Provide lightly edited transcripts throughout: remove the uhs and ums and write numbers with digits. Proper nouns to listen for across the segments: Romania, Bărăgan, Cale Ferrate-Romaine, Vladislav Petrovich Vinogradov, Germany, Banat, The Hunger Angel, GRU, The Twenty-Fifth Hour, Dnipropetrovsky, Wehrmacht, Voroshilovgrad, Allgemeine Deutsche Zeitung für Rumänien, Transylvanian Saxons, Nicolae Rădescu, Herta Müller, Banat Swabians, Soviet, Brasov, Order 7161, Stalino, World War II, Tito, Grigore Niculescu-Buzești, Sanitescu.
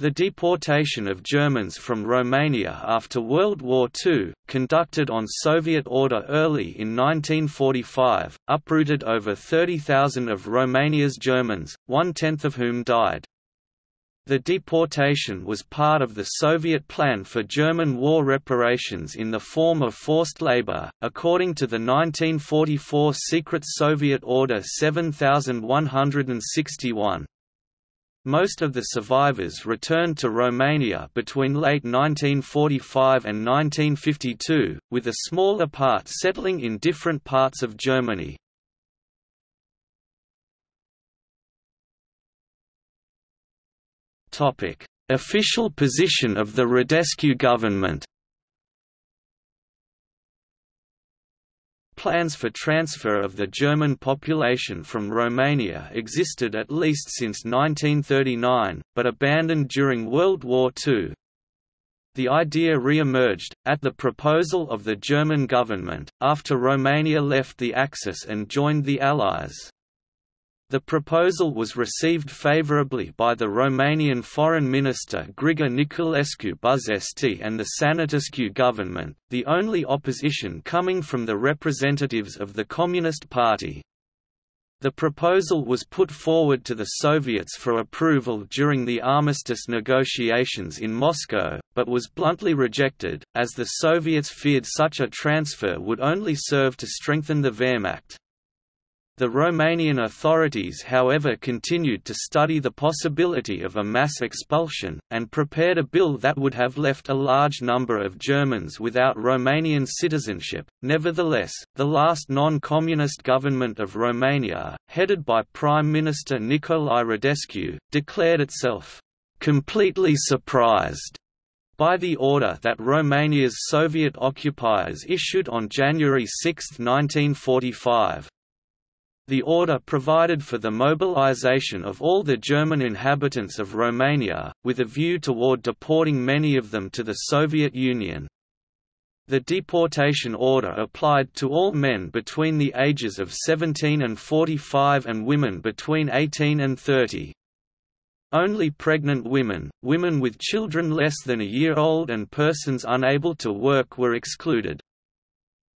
The deportation of Germans from Romania after World War II, conducted on Soviet order early in 1945, uprooted over 30,000 of Romania's Germans, 1/10 of whom died. The deportation was part of the Soviet plan for German war reparations in the form of forced labor, according to the 1944 secret Soviet Order 7161. Most of the survivors returned to Romania between late 1945 and 1952, with a smaller part settling in different parts of Germany. Official position of the Rădescu government. Plans for transfer of the German population from Romania existed at least since 1939, but abandoned during World War II. The idea re-emerged, at the proposal of the German government, after Romania left the Axis and joined the Allies. The proposal was received favorably by the Romanian Foreign Minister Grigore Niculescu-Buzești and the Sanitescu government, the only opposition coming from the representatives of the Communist Party. The proposal was put forward to the Soviets for approval during the armistice negotiations in Moscow, but was bluntly rejected, as the Soviets feared such a transfer would only serve to strengthen the Wehrmacht. The Romanian authorities, however, continued to study the possibility of a mass expulsion, and prepared a bill that would have left a large number of Germans without Romanian citizenship. Nevertheless, the last non-communist government of Romania, headed by Prime Minister Nicolae Rădescu, declared itself completely surprised by the order that Romania's Soviet occupiers issued on January 6, 1945. The order provided for the mobilization of all the German inhabitants of Romania, with a view toward deporting many of them to the Soviet Union. The deportation order applied to all men between the ages of 17 and 45 and women between 18 and 30. Only pregnant women, women with children less than a year old and persons unable to work were excluded.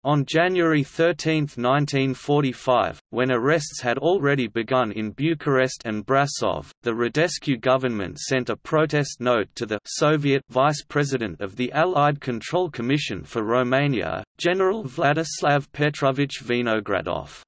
On January 13, 1945, when arrests had already begun in Bucharest and Brasov, the Rădescu government sent a protest note to the Soviet Vice President of the Allied Control Commission for Romania, General Vladislav Petrovich Vinogradov.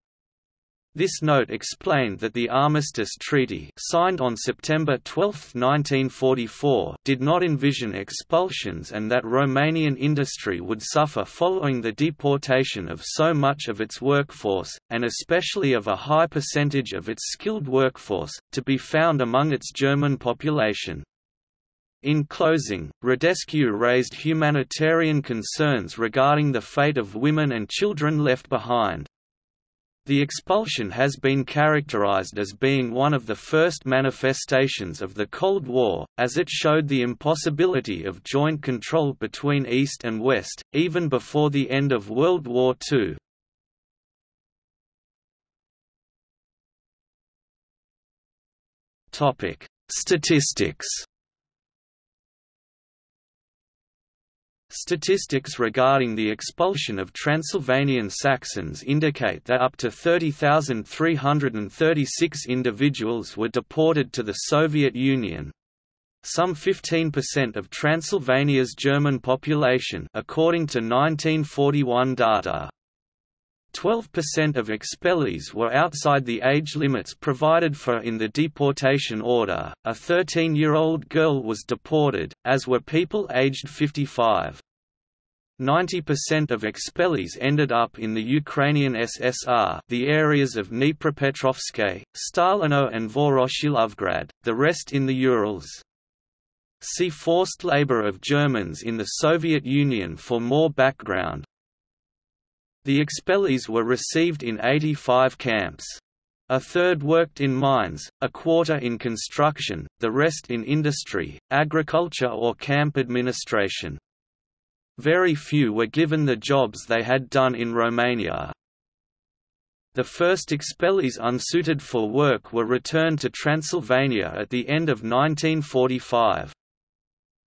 This note explained that the Armistice Treaty, signed on September 12, 1944, did not envision expulsions and that Romanian industry would suffer following the deportation of so much of its workforce, and especially of a high percentage of its skilled workforce, to be found among its German population. In closing, Rădescu raised humanitarian concerns regarding the fate of women and children left behind. The expulsion has been characterized as being one of the first manifestations of the Cold War, as it showed the impossibility of joint control between East and West, even before the end of World War II. Statistics. Statistics regarding the expulsion of Transylvanian Saxons indicate that up to 30,336 individuals were deported to the Soviet Union. Some 15% of Transylvania's German population, according to 1941 data. 12% of expellees were outside the age limits provided for in the deportation order. A 13-year-old girl was deported, as were people aged 55. 90% of expellees ended up in the Ukrainian SSR, the areas of Dnipropetrovsky, Stalino, and Voroshilovgrad, the rest in the Urals. See Forced labor of Germans in the Soviet Union for more background. The expellees were received in 85 camps. A third worked in mines, a quarter in construction, the rest in industry, agriculture or camp administration. Very few were given the jobs they had done in Romania. The first expellees unsuited for work were returned to Transylvania at the end of 1945.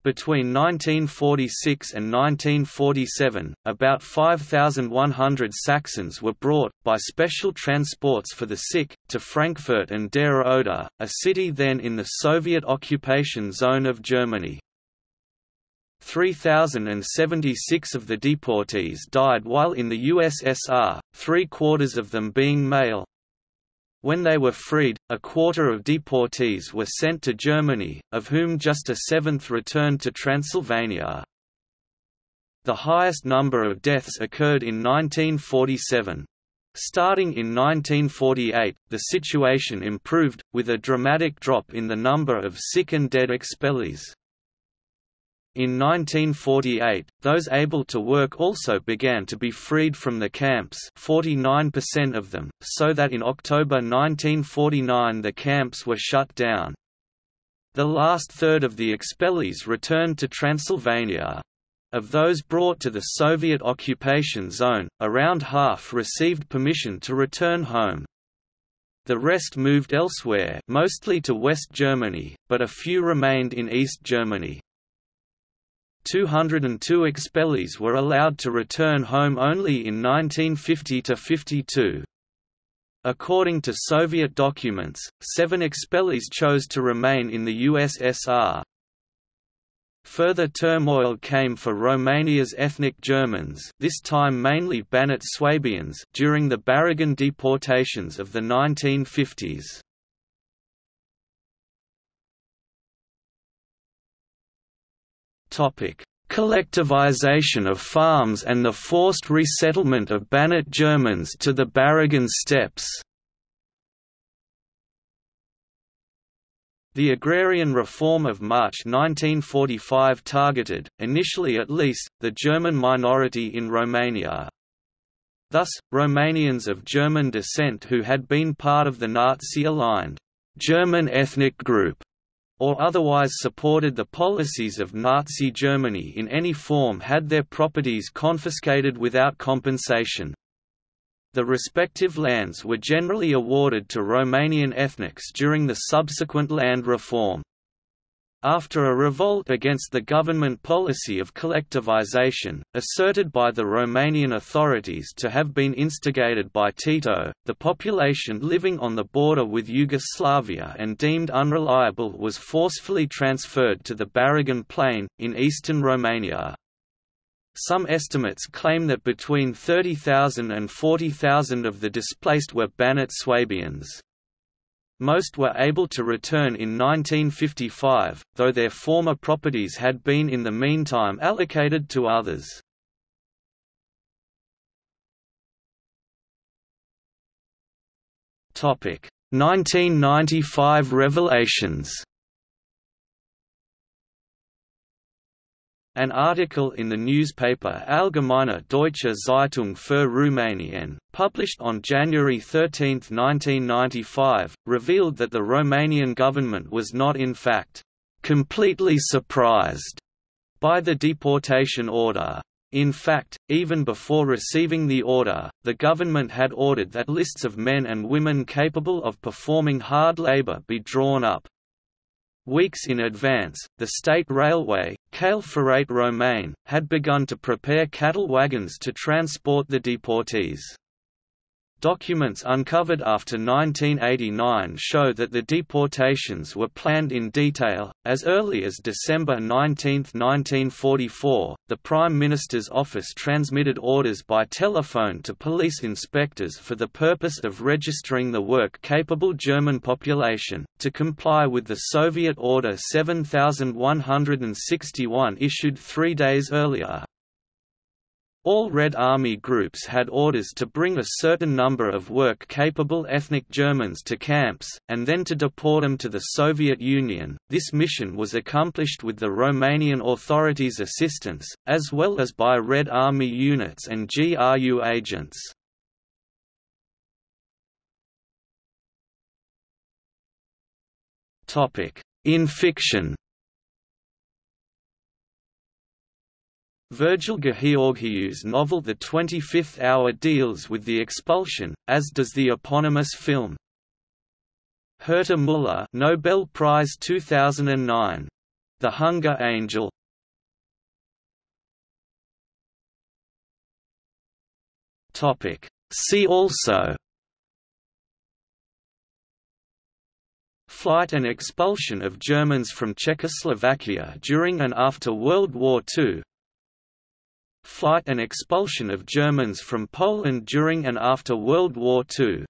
Between 1946 and 1947, about 5,100 Saxons were brought, by special transports for the sick, to Frankfurt and Der Oder, a city then in the Soviet occupation zone of Germany. 3,076 of the deportees died while in the USSR, 3/4 of them being male. When they were freed, a quarter of deportees were sent to Germany, of whom just a seventh returned to Transylvania. The highest number of deaths occurred in 1947. Starting in 1948, the situation improved, with a dramatic drop in the number of sick and dead expellees. In 1948, those able to work also began to be freed from the camps, 49% of them, so that in October 1949 the camps were shut down. The last third of the expellees returned to Transylvania. Of those brought to the Soviet occupation zone, around half received permission to return home. The rest moved elsewhere, mostly to West Germany, but a few remained in East Germany. 202 expellees were allowed to return home only in 1950–52. According to Soviet documents, 7 expellees chose to remain in the USSR. Further turmoil came for Romania's ethnic Germans, this time mainly Banat Swabians, during the Bărăgan deportations of the 1950s. Collectivization of farms and the forced resettlement of Banat Germans to the Bărăgan steppes. The agrarian reform of March 1945 targeted, initially at least, the German minority in Romania. Thus, Romanians of German descent who had been part of the Nazi-aligned German ethnic group or otherwise supported the policies of Nazi Germany in any form had their properties confiscated without compensation. The respective lands were generally awarded to Romanian ethnics during the subsequent land reform. After a revolt against the government policy of collectivization, asserted by the Romanian authorities to have been instigated by Tito, the population living on the border with Yugoslavia and deemed unreliable was forcefully transferred to the Bărăgan Plain, in eastern Romania. Some estimates claim that between 30,000 and 40,000 of the displaced were Banat Swabians. Most were able to return in 1955, though their former properties had been in the meantime allocated to others. Topic: 1995 revelations. An article in the newspaper Allgemeine Deutsche Zeitung für Rumänien, published on January 13, 1995, revealed that the Romanian government was not in fact completely surprised by the deportation order. In fact, even before receiving the order, the government had ordered that lists of men and women capable of performing hard labor be drawn up. Weeks in advance, the state railway, Cale Ferrate-Romaine, had begun to prepare cattle wagons to transport the deportees. Documents uncovered after 1989 show that the deportations were planned in detail. As early as December 19, 1944, the Prime Minister's office transmitted orders by telephone to police inspectors for the purpose of registering the work-capable German population, to comply with the Soviet Order 7161 issued 3 days earlier. All Red Army groups had orders to bring a certain number of work-capable ethnic Germans to camps, and then to deport them to the Soviet Union. This mission was accomplished with the Romanian authorities' assistance, as well as by Red Army units and GRU agents. In fiction. Virgil Gheorghiu's novel The 25th Hour deals with the expulsion, as does the eponymous film. Herta Müller, Nobel Prize 2009. The Hunger Angel. See also: Flight and expulsion of Germans from Czechoslovakia during and after World War II. Flight and expulsion of Germans from Poland during and after World War II.